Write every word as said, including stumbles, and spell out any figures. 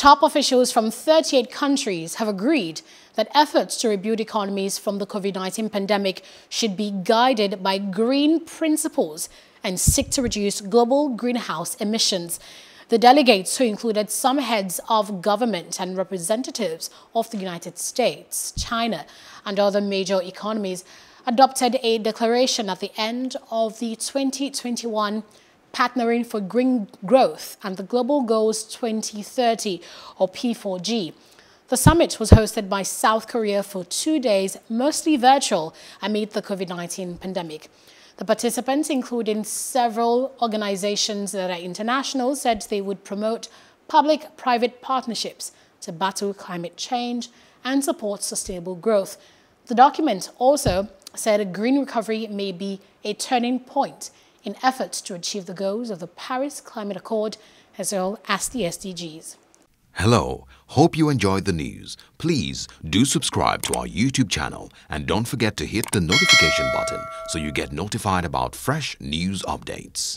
Top officials from thirty-eight countries have agreed that efforts to rebuild economies from the COVID nineteen pandemic should be guided by green principles and seek to reduce global greenhouse emissions. The delegates, who included some heads of government and representatives of the United States, China, and other major economies, adopted a declaration at the end of the twenty twenty-one Partnering for Green Growth and the Global Goals twenty thirty, or P four G. The summit was hosted by South Korea for two days, mostly virtual, amid the COVID nineteen pandemic. The participants, including several organizations that are international, said they would promote public-private partnerships to battle climate change and support sustainable growth. The document also said a green recovery may be a turning point in efforts to achieve the goals of the Paris Climate Accord as well as the S D Gs. Hello, hope you enjoyed the news. Please do subscribe to our YouTube channel and don't forget to hit the notification button so you get notified about fresh news updates.